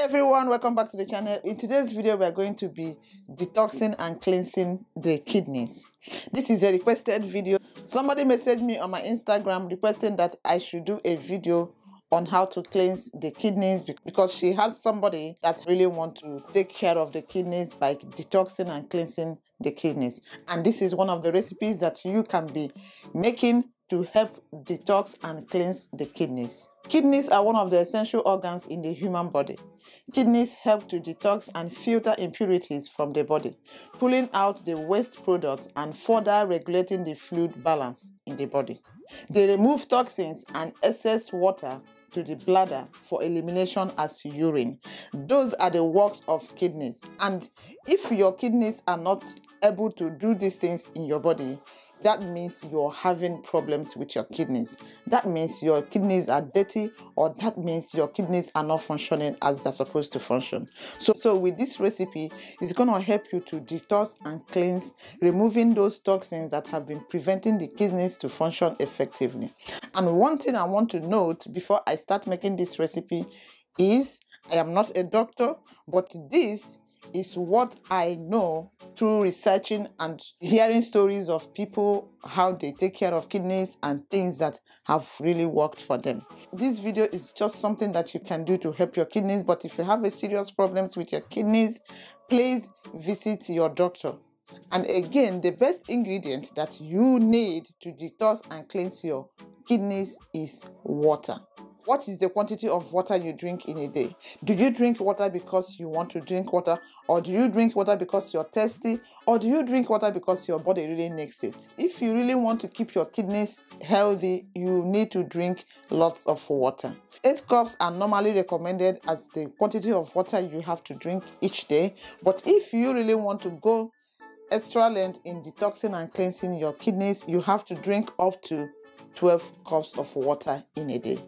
Hi everyone, welcome back to the channel. In today's video we are going to be detoxing and cleansing the kidneys. This is a requested video. Somebody messaged me on my Instagram requesting that I should do a video on how to cleanse the kidneys because she has somebody that really wants to take care of the kidneys by detoxing and cleansing the kidneys, and this is one of the recipes that you can be making to help detox and cleanse the kidneys. Kidneys are one of the essential organs in the human body. Kidneys help to detox and filter impurities from the body, pulling out the waste products and further regulating the fluid balance in the body. They remove toxins and excess water to the bladder for elimination as urine. Those are the works of kidneys. And if your kidneys are not able to do these things in your body, that means you're having problems with your kidneys. That means your kidneys are dirty, or that means your kidneys are not functioning as they're supposed to function. So with this recipe, it's going to help you to detox and cleanse, removing those toxins that have been preventing the kidneys to function effectively. And one thing I want to note before I start making this recipe is I am not a doctor, but this is what I know through researching and hearing stories of people, how they take care of kidneys and things that have really worked for them. This video is just something that you can do to help your kidneys, but if you have a serious problems with your kidneys, please visit your doctor. And again, the best ingredient that you need to detox and cleanse your kidneys is water. What is the quantity of water you drink in a day? Do you drink water because you want to drink water? Or do you drink water because you're thirsty? Or do you drink water because your body really needs it? If you really want to keep your kidneys healthy, you need to drink lots of water. 8 cups are normally recommended as the quantity of water you have to drink each day. But if you really want to go extra length in detoxing and cleansing your kidneys, you have to drink up to 12 cups of water in a day.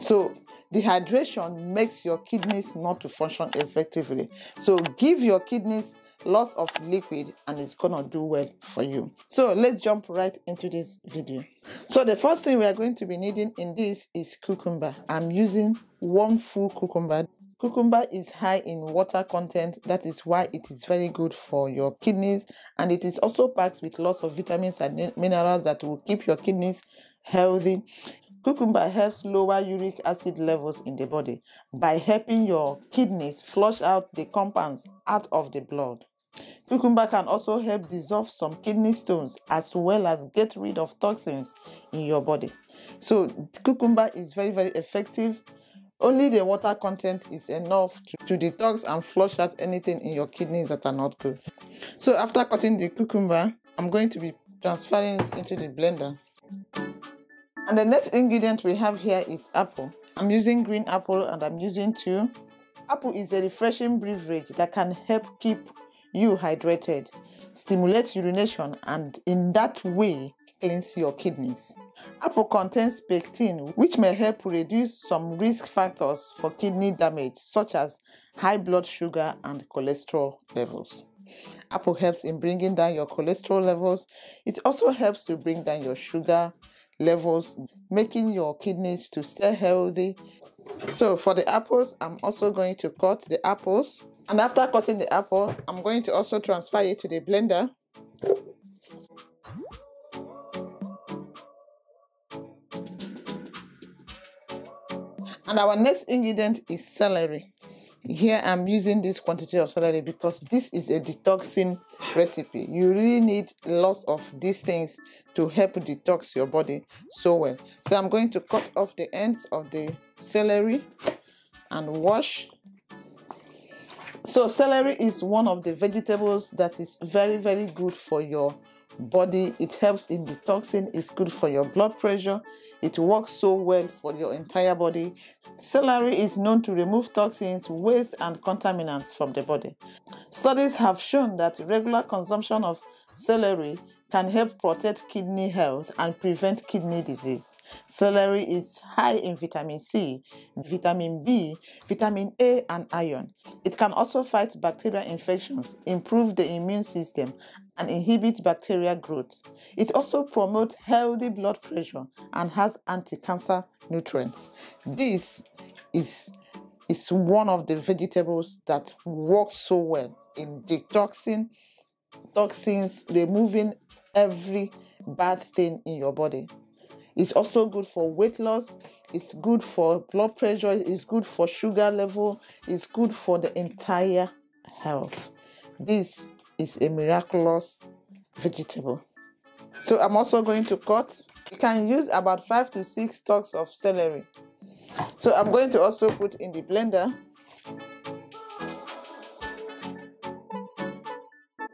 So dehydration makes your kidneys not to function effectively. So give your kidneys lots of liquid and it's gonna do well for you. So let's jump right into this video. So the first thing we are going to be needing in this is cucumber. I'm using 1 full cucumber. Cucumber is high in water content, that is why it is very good for your kidneys, and it is also packed with lots of vitamins and minerals that will keep your kidneys healthy. Cucumber helps lower uric acid levels in the body by helping your kidneys flush out the compounds out of the blood. Cucumber can also help dissolve some kidney stones as well as get rid of toxins in your body. So cucumber is very effective. Only the water content is enough to detox and flush out anything in your kidneys that are not good. So after cutting the cucumber, I'm going to be transferring it into the blender. And the next ingredient we have here is apple. I'm using green apple and I'm using 2. Apple is a refreshing beverage that can help keep you hydrated, stimulate urination, and in that way cleanse your kidneys. Apple contains pectin, which may help reduce some risk factors for kidney damage, such as high blood sugar and cholesterol levels. Apple helps in bringing down your cholesterol levels. It also helps to bring down your sugar levels, making your kidneys to stay healthy. So for the apples, I'm also going to cut the apples, and after cutting the apple, I'm going to also transfer it to the blender. And our next ingredient is celery. Here I'm using this quantity of celery because this is a detoxing recipe. You really need lots of these things to help detox your body so well. So I'm going to cut off the ends of the celery and wash. So celery is one of the vegetables that is very good for your body. It helps in detoxing, it's good for your blood pressure, it works so well for your entire body. Celery is known to remove toxins, waste and contaminants from the body. Studies have shown that regular consumption of celery can help protect kidney health and prevent kidney disease. Celery is high in vitamin C, vitamin B, vitamin A, and iron. It can also fight bacterial infections, improve the immune system, and inhibit bacterial growth. It also promotes healthy blood pressure and has anti-cancer nutrients. This is It's one of the vegetables that works so well in detoxing, toxins, removing every bad thing in your body. It's also good for weight loss. It's good for blood pressure. It's good for sugar level. It's good for the entire health. This is a miraculous vegetable. So I'm also going to cut. You can use about 5 to 6 stalks of celery. So I'm going to also put in the blender.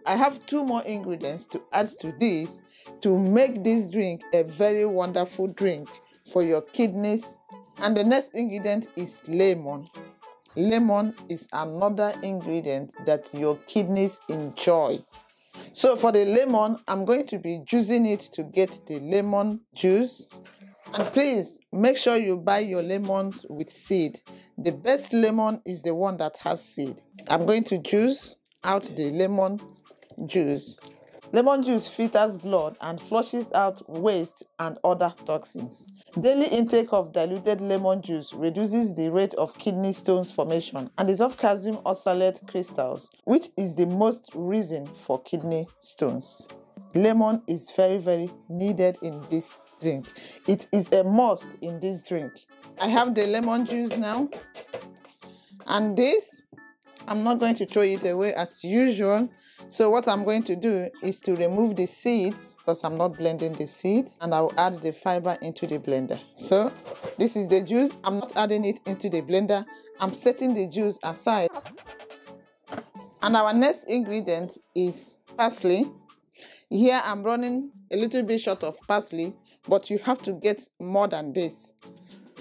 I have 2 more ingredients to add to this to make this drink a very wonderful drink for your kidneys. And the next ingredient is lemon. Lemon is another ingredient that your kidneys enjoy. So for the lemon, I'm going to be juicing it to get the lemon juice. And please make sure you buy your lemons with seed. The best lemon is the one that has seed. I'm going to juice out the lemon juice. Lemon juice filters blood and flushes out waste and other toxins. Daily intake of diluted lemon juice reduces the rate of kidney stones formation and is of calcium oxalate crystals, which is the most reason for kidney stones. Lemon is very, very needed in this drink. It is a must in this drink. I have the lemon juice now, and this, I'm not going to throw it away as usual. So what I'm going to do is to remove the seeds because I'm not blending the seed, and I'll add the fiber into the blender. So this is the juice. I'm not adding it into the blender. I'm setting the juice aside. And our next ingredient is parsley. Here I'm running a little bit short of parsley, but you have to get more than this.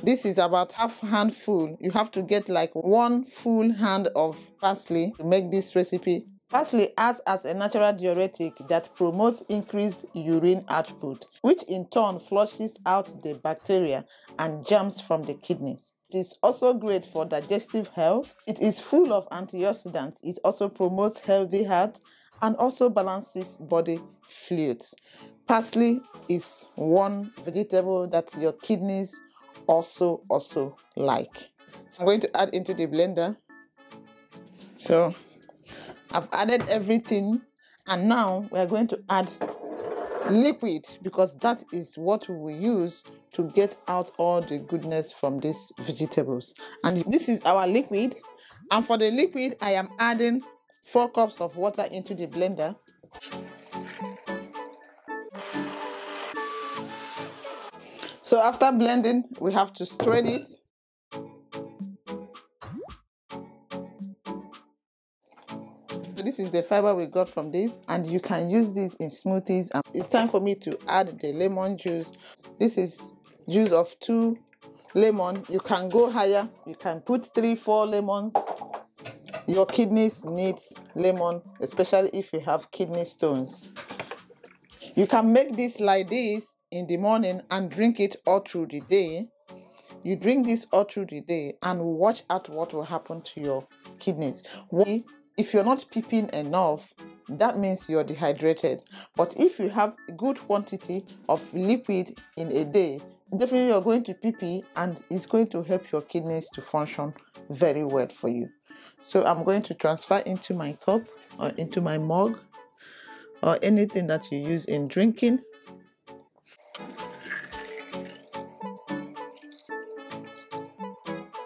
This is about half handful. You have to get like 1 full hand of parsley to make this recipe. Parsley acts as a natural diuretic that promotes increased urine output, which in turn flushes out the bacteria and germs from the kidneys. It is also great for digestive health. It is full of antioxidants. It also promotes healthy heart and also balances body fluids. Parsley is one vegetable that your kidneys also like. So I'm going to add into the blender. So I've added everything, and now we're going to add liquid because that is what we use to get out all the goodness from these vegetables. And this is our liquid, and for the liquid I am adding 4 cups of water into the blender. So after blending, we have to strain it. This is the fiber we got from this, and you can use this in smoothies. It's time for me to add the lemon juice. This is juice of 2 lemons. You can go higher. You can put 3, 4 lemons. Your kidneys need lemon, especially if you have kidney stones. You can make this like this in the morning and drink it all through the day. You drink this all through the day and watch out what will happen to your kidneys. If you're not peeping enough, that means you're dehydrated. But if you have a good quantity of liquid in a day, definitely you're going to pee, and it's going to help your kidneys to function very well for you. So I'm going to transfer into my cup or into my mug, or anything that you use in drinking.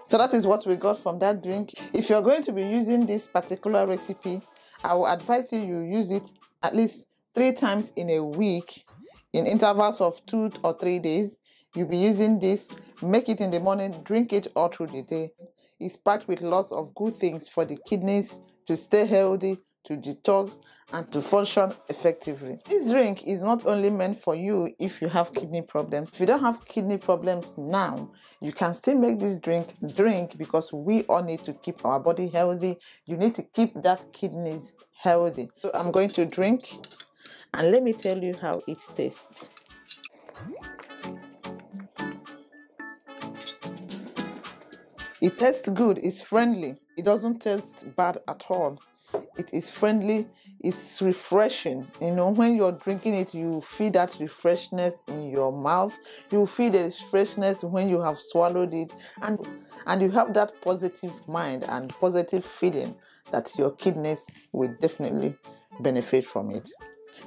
So that is what we got from that drink. If you're going to be using this particular recipe, I will advise you use it at least 3 times in a week, in intervals of 2 or 3 days. You'll be using this, make it in the morning, drink it all through the day. It's packed with lots of good things for the kidneys to stay healthy, to detox, and to function effectively. This drink is not only meant for you if you have kidney problems. If you don't have kidney problems now, you can still make this drink because we all need to keep our body healthy. You need to keep that kidneys healthy. So I'm going to drink, and let me tell you how it tastes. It tastes good, it's friendly, it doesn't taste bad at all. It is friendly, it's refreshing. You know, when you're drinking it, you feel that refreshness in your mouth. You feel the freshness when you have swallowed it. And you have that positive mind and positive feeling that your kidneys will definitely benefit from it.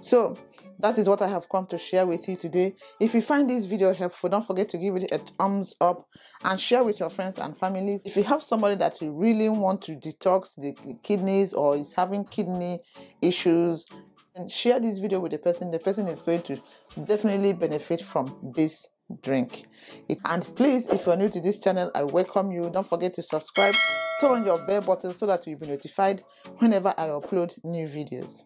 So that is what I have come to share with you today. If you find this video helpful, don't forget to give it a thumbs up and share with your friends and families. If you have somebody that you really want to detox the kidneys or is having kidney issues, and share this video with the person. The person is going to definitely benefit from this drink. And please, if you're new to this channel, I welcome you. Don't forget to subscribe, turn on your bell button so that you'll be notified whenever I upload new videos.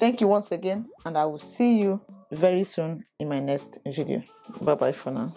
Thank you once again, and I will see you very soon in my next video. Bye bye for now.